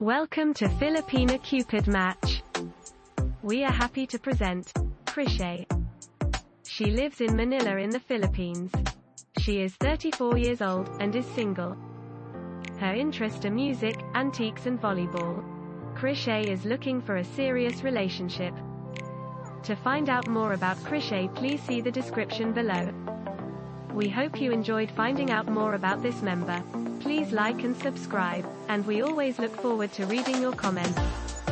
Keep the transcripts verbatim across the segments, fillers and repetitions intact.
Welcome to Filipina Cupid Match. We are happy to present Krishe. She lives in Manila in the Philippines. She is thirty-four years old and is single. Her interests are music, antiques and volleyball. Krishe is looking for a serious relationship. To find out more about Krishe, please see the description below. We hope you enjoyed finding out more about this member. Please like and subscribe, and we always look forward to reading your comments.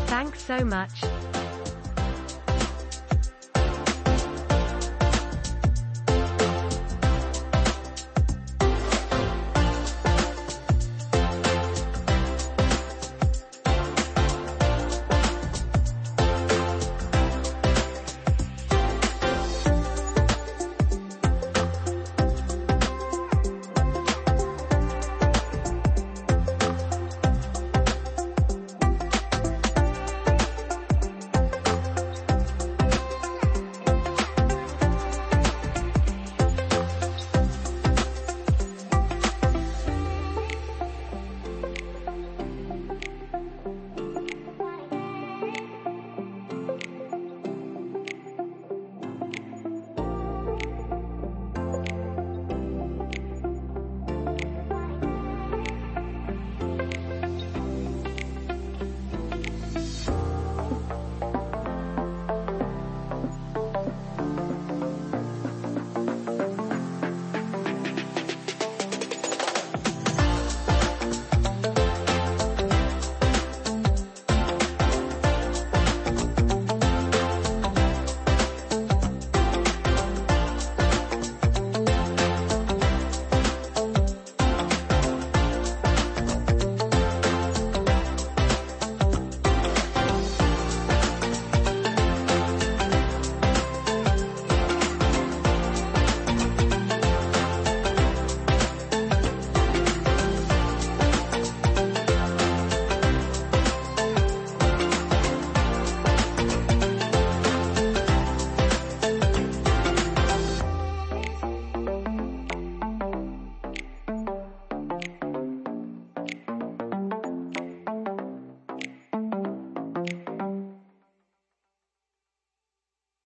Thanks so much.